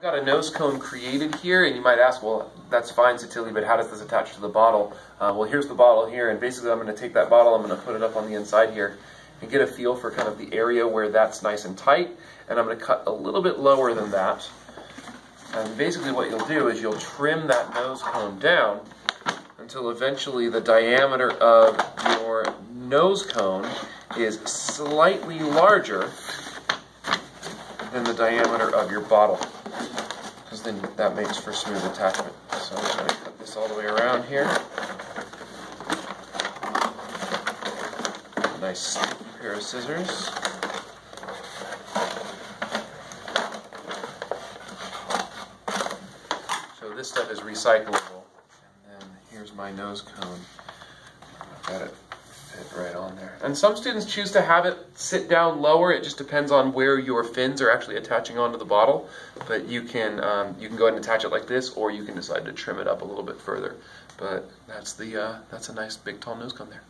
I've got a nose cone created here, and you might ask, well, that's fine, Sottile, but how does this attach to the bottle? Well, here's the bottle here, and basically I'm going to take that bottle, I'm going to put it up on the inside here, and get a feel for kind of the area where that's nice and tight, and I'm going to cut a little bit lower than that. And basically what you'll do is you'll trim that nose cone down until eventually the diameter of your nose cone is slightly larger than the diameter of your bottle, because then that makes for smooth attachment. So I'm going to cut this all the way around here. Nice pair of scissors. So this stuff is recyclable. And then here's my nose cone. I've got it fit right on there. And some students choose to have it sit down lower. It just depends on where your fins are actually attaching onto the bottle. But you can go ahead and attach it like this, or you can decide to trim it up a little bit further. But that's a nice big tall nose cone there.